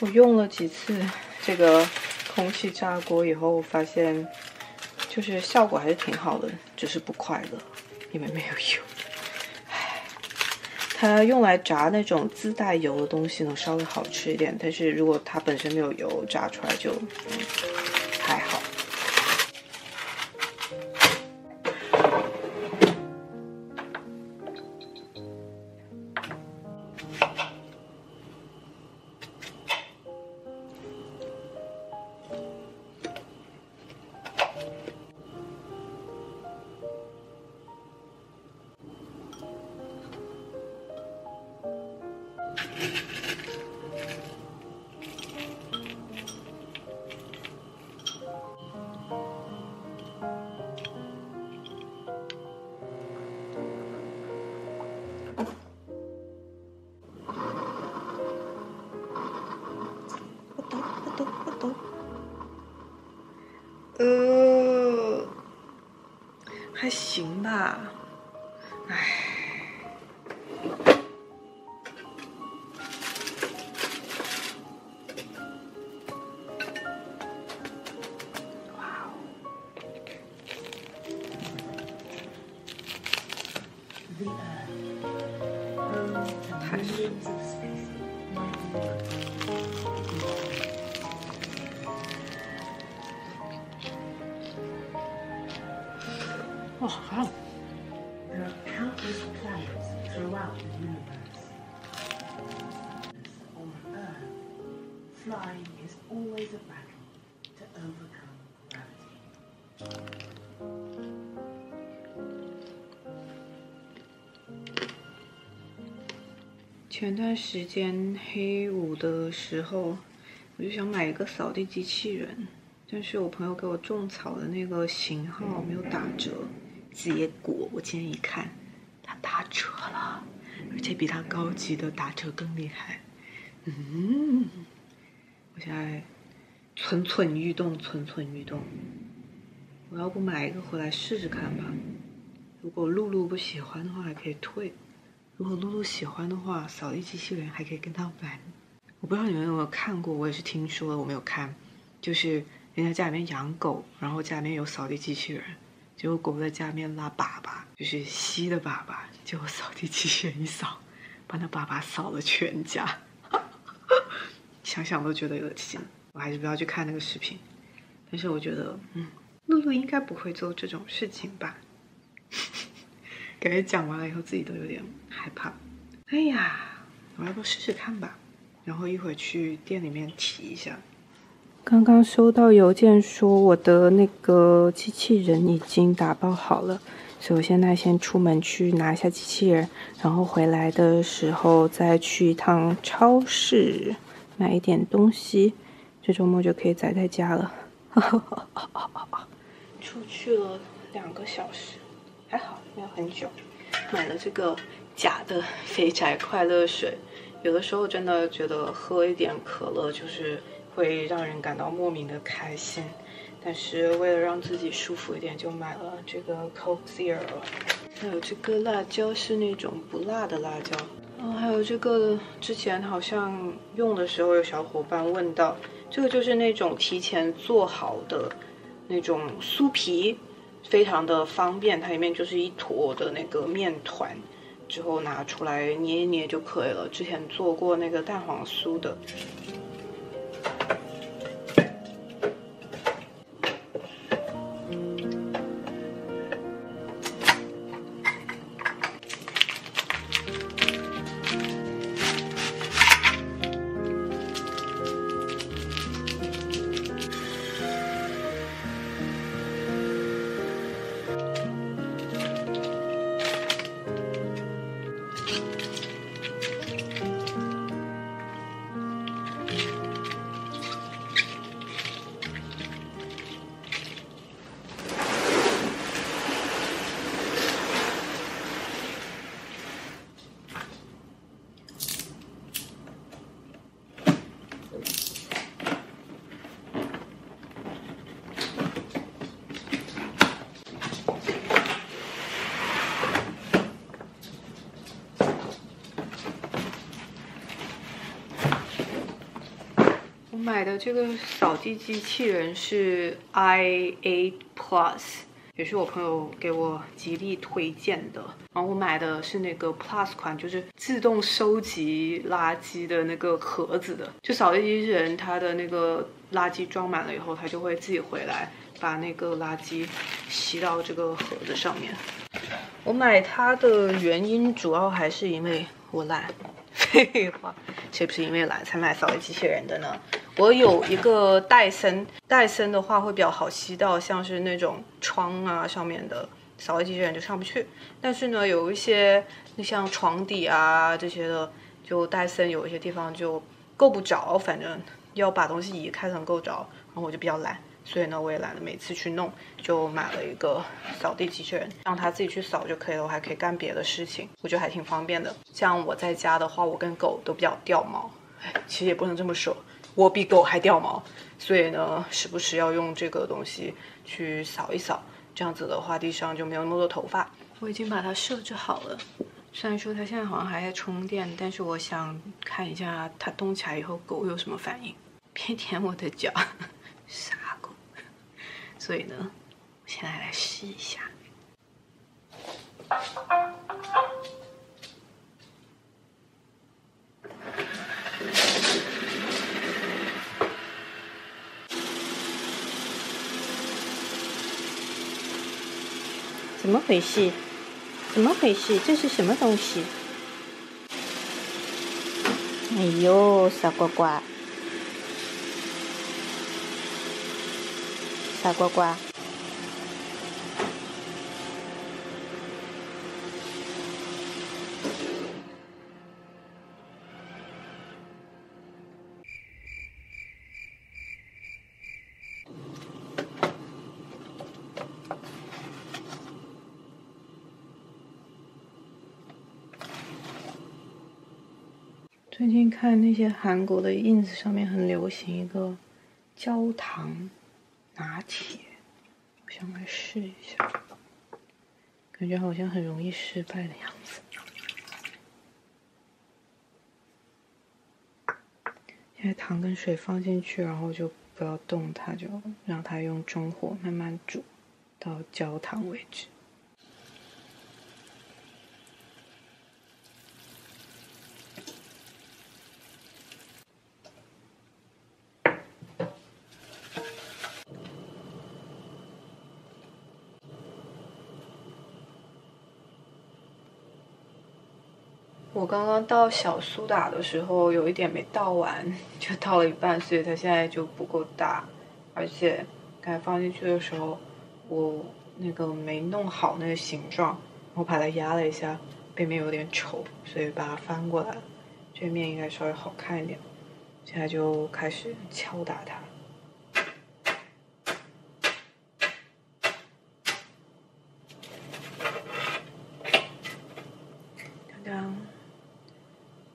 我用了几次这个空气炸锅以后，发现就是效果还是挺好的，只是不快乐，因为没有油。唉，它用来炸那种自带油的东西能稍微好吃一点，但是如果它本身没有油，炸出来就还好。 还行吧，唉，哇哦，太舒服了。 Oh, wow. There are countless planets throughout the universe. On Earth, flying is always a battle to overcome gravity. 前段时间黑五的时候，我就想买一个扫地机器人，但是我朋友给我种草的那个型号没有打折。 结果我今天一看，它打折了，而且比它高级的打折更厉害。嗯，我现在蠢蠢欲动，蠢蠢欲动。我要不买一个回来试试看吧？如果露露不喜欢的话，还可以退；如果露露喜欢的话，扫地机器人还可以跟她玩。我不知道你们有没有看过，我也是听说的，我没有看。就是人家家里面养狗，然后家里面有扫地机器人。 结果狗在家里面拉粑粑，就是稀的粑粑。结果扫地机器人一扫，把那粑粑扫了全家，想想都觉得恶心。我还是不要去看那个视频。但是我觉得，露露应该不会做这种事情吧？感觉讲完了以后自己都有点害怕。哎呀，我要不试试看吧？然后一会儿去店里面提一下。 刚刚收到邮件说我的那个机器人已经打包好了，所以我现在先出门去拿一下机器人，然后回来的时候再去一趟超市买一点东西。这周末就可以宅在家了。出去了2个小时，还好没有很久。买了这个假的肥宅快乐水，有的时候真的觉得喝一点可乐就是。 会让人感到莫名的开心，但是为了让自己舒服一点，就买了这个 Coke Zero。还有这个辣椒是那种不辣的辣椒，还有这个之前好像用的时候有小伙伴问到，这个就是那种提前做好的那种酥皮，非常的方便，它里面就是一坨的那个面团。 之后拿出来捏一捏就可以了。之前做过那个蛋黄酥的。买的这个扫地机器人是 i8 Plus， 也是我朋友给我极力推荐的。然后我买的是那个 Plus 款，就是自动收集垃圾的那个盒子的。就扫地机器人，它的那个垃圾装满了以后，它就会自己回来把那个垃圾吸到这个盒子上面。我买它的原因主要还是因为我懒。 废话，谁不是因为懒才买扫地机器人的呢？我有一个戴森，戴森的话会比较好吸到，像是那种窗啊上面的扫地机器人就上不去。但是呢，有一些像床底啊这些的，就戴森有一些地方就够不着，反正要把东西移开才能够着。然后我就比较懒，所以呢我也懒得每次去弄，就买了一个扫地机器人，让它自己去扫就可以了。我还可以干别的事情，我觉得还挺方便的。像我在家的话，我跟狗都比较掉毛，其实也不能这么说，我比狗还掉毛，所以呢时不时要用这个东西去扫一扫，这样子的话地上就没有那么多头发。我已经把它设置好了，虽然说它现在好像还在充电，但是我想看一下它动起来以后狗有什么反应。别舔我的脚，傻狗。 所以呢，我现在来试一下。怎么回事？怎么回事？这是什么东西？哎呦，傻瓜瓜！ 傻瓜瓜，最近看那些韩国的 ins 上面很流行一个焦糖 拿铁，我想来试一下，感觉好像很容易失败的样子。现在糖跟水放进去，然后就不要动它，就让它用中火慢慢煮到焦糖为止。 我刚刚倒小苏打的时候，有一点没倒完，就倒了一半，所以它现在就不够大。而且刚才放进去的时候，我那个没弄好那个形状，我把它压了一下，背面有点丑，所以把它翻过来了，这面应该稍微好看一点。现在就开始敲打它。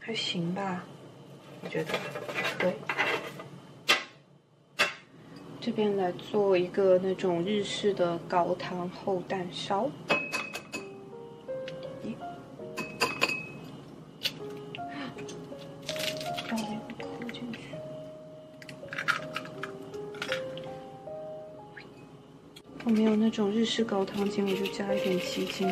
还行吧，我觉得对。这边来做一个那种日式的高汤厚蛋烧。咦，倒了一个扣进去。我没有那种日式高汤精，我就加一点鸡精。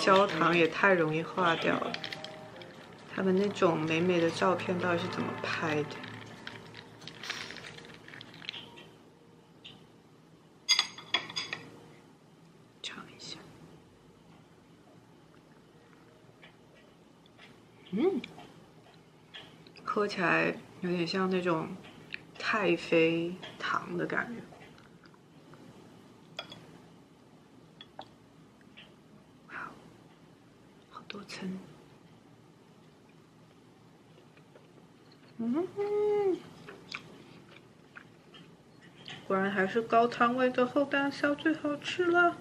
焦糖也太容易化掉了。他们那种美美的照片到底是怎么拍的？尝一下，喝起来有点像那种太妃糖的感觉。 多层，果然还是高汤味的厚蛋烧最好吃了。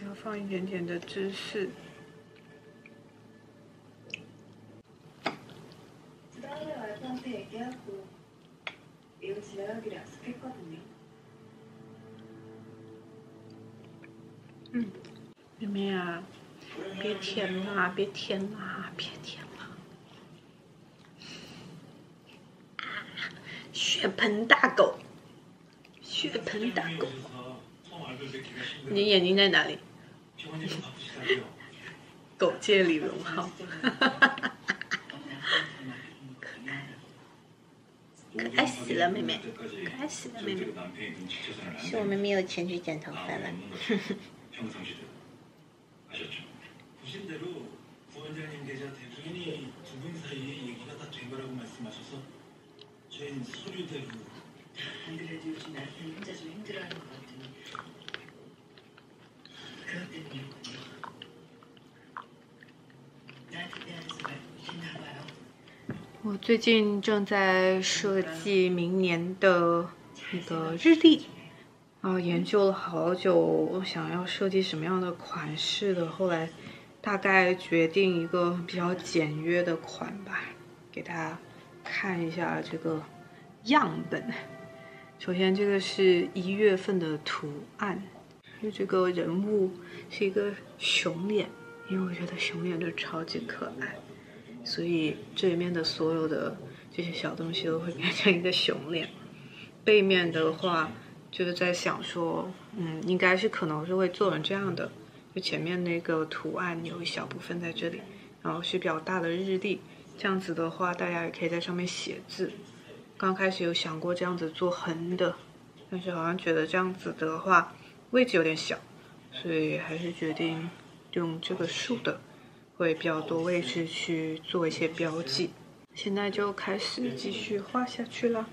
还要放一点点的芝士。妹妹啊，别舔啦，别舔啦，别舔啦！血盆大狗，血盆大狗，你的眼睛在哪里？狗界李荣浩，可爱死了，妹妹，可爱死了，妹妹。是我们没有钱去剪头发了。我最近正在设计明年的那个日历。 研究了好久，想要设计什么样的款式的，后来大概决定一个比较简约的款吧，给大家看一下这个样本。首先，这个是1月份的图案，就这个人物是一个熊脸，因为我觉得熊脸就超级可爱，所以这里面的所有的这些小东西都会变成一个熊脸。背面的话。 就是在想说，应该是可能是会做成这样的，就前面那个图案有一小部分在这里，然后是比较大的日历，这样子的话，大家也可以在上面写字。刚开始有想过这样子做横的，但是好像觉得这样子的话位置有点小，所以还是决定用这个竖的，会比较多位置去做一些标记。现在就开始继续画下去了。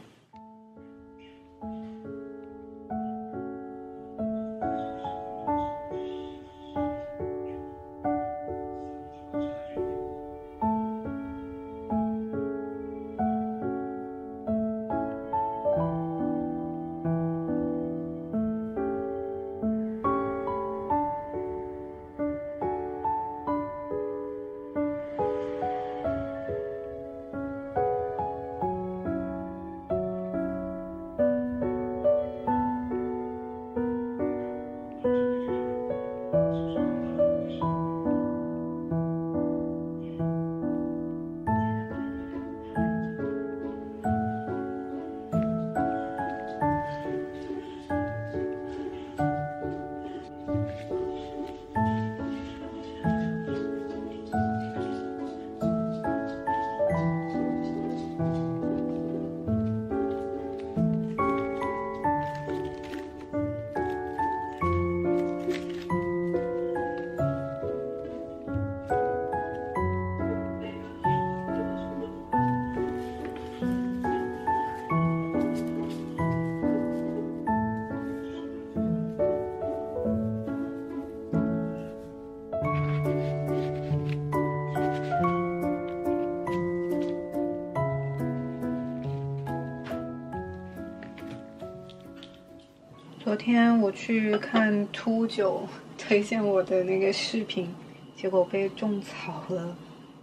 昨天我去看秃九推荐我的那个视频，结果被种草了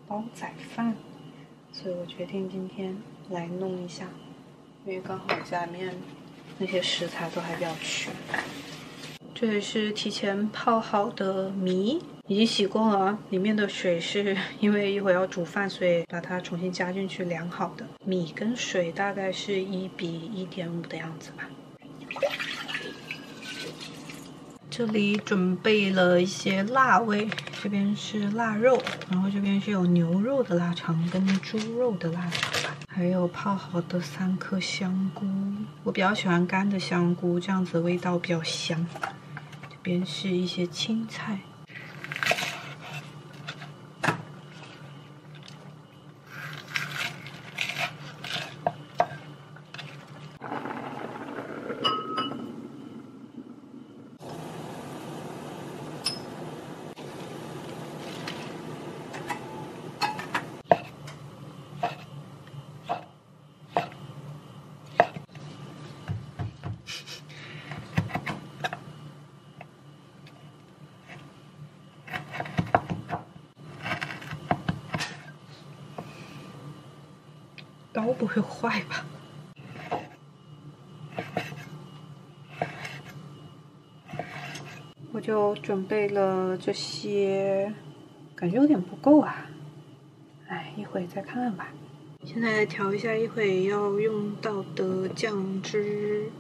煲仔饭，所以我决定今天来弄一下，因为刚好家里面那些食材都还比较全。这里是提前泡好的米，已经洗过了，里面的水是因为一会儿要煮饭，所以把它重新加进去量好的。米跟水大概是1比1.5的样子吧。这里准备了一些腊味，这边是腊肉，然后这边是有牛肉的腊肠跟猪肉的腊肠，还有泡好的3颗香菇，我比较喜欢干的香菇，这样子味道比较香。这边是一些青菜。 刀不会坏吧？我就准备了这些，感觉有点不够啊。哎，一会再看看吧。现在来调一下一会要用到的酱汁。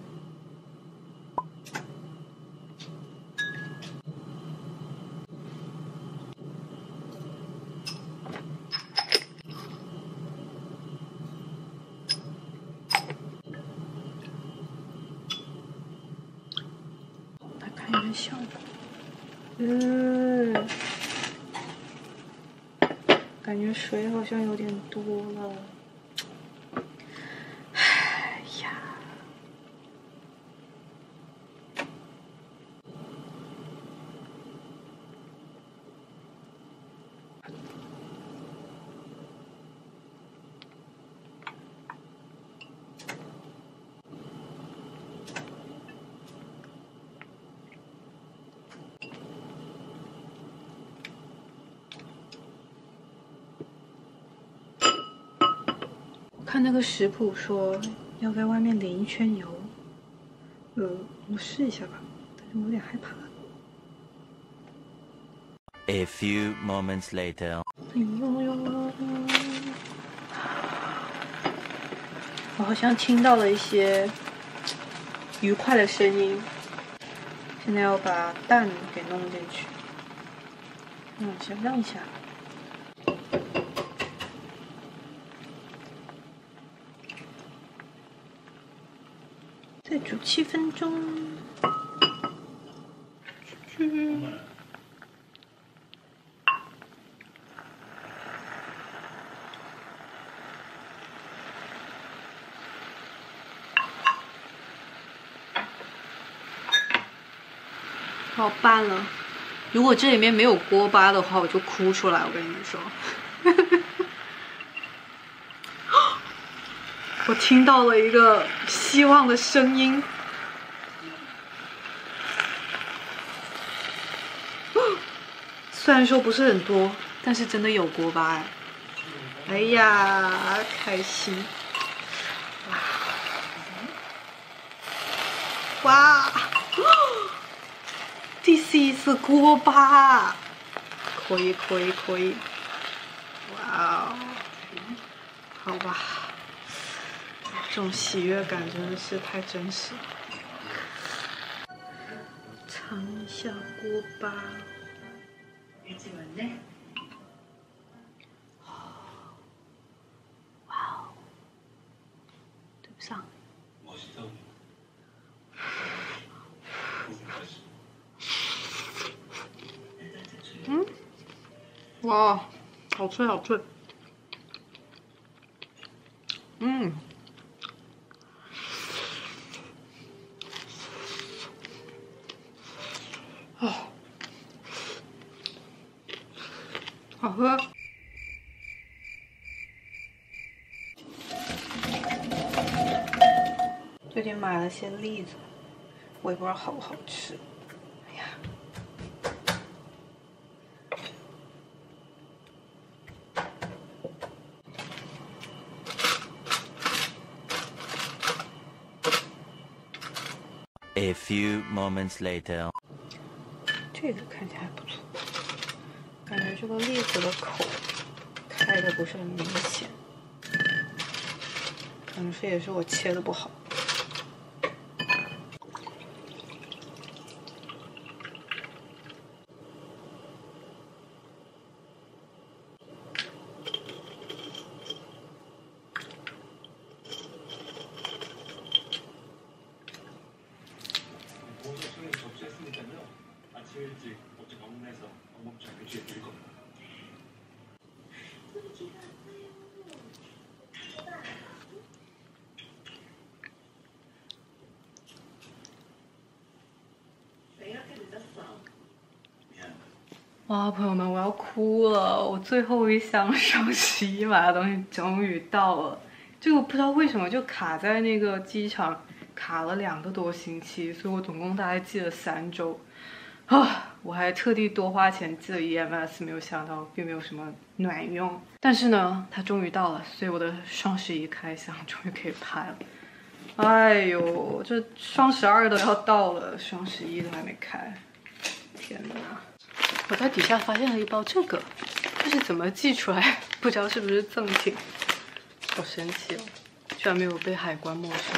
效果，感觉水好像有点多了。哎呀，看那个食谱说要在外面淋一圈油，我试一下吧，但是我有点害怕。A few moments later， 哎呦，我好像听到了一些愉快的声音。现在要把蛋给弄进去，先让一下。 再煮7分钟。好拌了。如果这里面没有锅巴的话，我就哭出来。我跟你们说，我听到了一个。 希望的声音，虽然说不是很多，但是真的有锅巴哎！哎呀，开心！哇，第1次锅巴，可以，哇哦，好吧。 这种喜悦感真的是太真实了。尝一下锅巴，哇哦，对不上。哇，好脆。好喝。最近买了些栗子，我也不知道好不好吃。哎呀，A few moments later， 这个看起来还不错。 感觉这个栗子的口开的不是很明显，可能是也是我切的不好。哇，朋友们，我要哭了！我最后一箱上洗衣码的东西终于到了，这个不知道为什么就卡在那个机场，卡了2个多星期，所以我总共大概寄了3周。啊，我还特地多花钱寄了 EMS， 没有想到并没有什么卵用。但是呢，它终于到了，所以我的双十一开箱终于可以拍了。哎呦，这双12都要到了，双11都还没开，天哪！ 我在底下发现了一包这个，这是怎么寄出来？不知道是不是赠品，好神奇哦！居然没有被海关没收。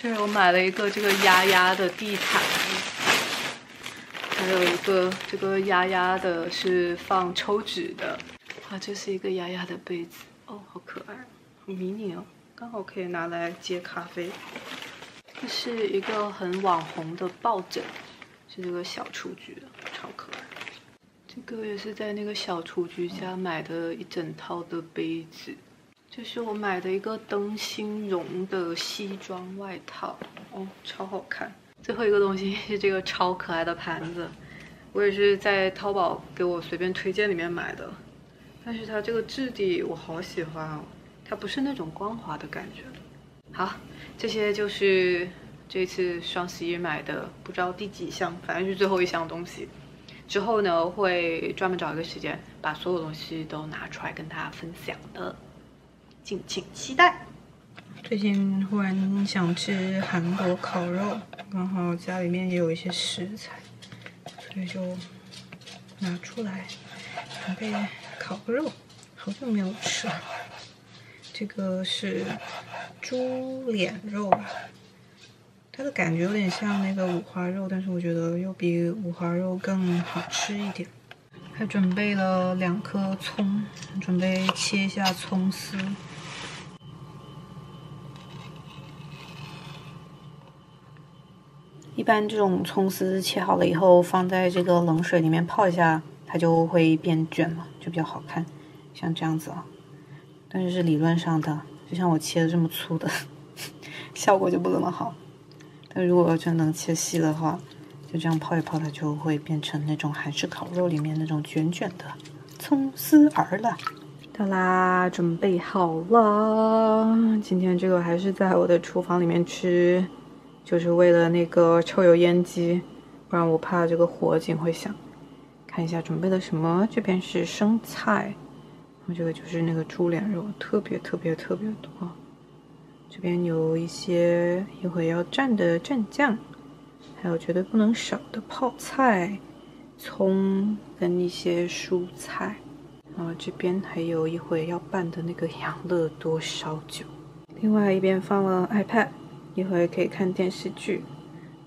就是我买了一个这个丫丫的地毯，还有一个这个丫丫的是放抽纸的。哇，这是一个丫丫的杯子哦，好可爱，好迷你哦。 刚好可以拿来接咖啡。这是一个很网红的抱枕，是这个小雏菊的，超可爱。这个也是在那个小雏菊家买的一整套的杯子。这是我买的一个灯芯绒的西装外套，哦，超好看。最后一个东西是这个超可爱的盘子，我也是在淘宝给我随便推荐里面买的，但是它这个质地我好喜欢哦。 它不是那种光滑的感觉。好，这些就是这次双11买的，不知道第几箱，反正是最后一箱东西。之后呢，会专门找一个时间把所有东西都拿出来跟大家分享的，敬请期待。最近忽然想吃韩国烤肉，刚好家里面也有一些食材，所以就拿出来准备烤个肉。好久没有吃了。 这个是猪脸肉吧，它的感觉有点像那个五花肉，但是我觉得又比五花肉更好吃一点。还准备了2颗葱，准备切一下葱丝。一般这种葱丝切好了以后，放在这个冷水里面泡一下，它就会变卷嘛，就比较好看，像这样子啊。 但是是理论上的，就像我切的这么粗的，效果就不怎么好。但如果要真能切细的话，就这样泡一泡，它就会变成那种韩式烤肉里面那种卷卷的葱丝儿了。哒啦，准备好了。今天这个还是在我的厨房里面吃，就是为了那个抽油烟机，不然我怕这个火警会响。看一下准备了什么，这边是生菜。 这个就是那个猪脸肉，特别多。这边有一些一会要蘸的蘸酱，还有绝对不能少的泡菜、葱跟一些蔬菜。然后这边还有一会要拌的那个养乐多烧酒。另外一边放了 iPad， 一会可以看电视剧。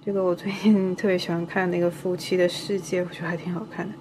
这个我最近特别喜欢看那个《夫妻的世界》，我觉得还挺好看的。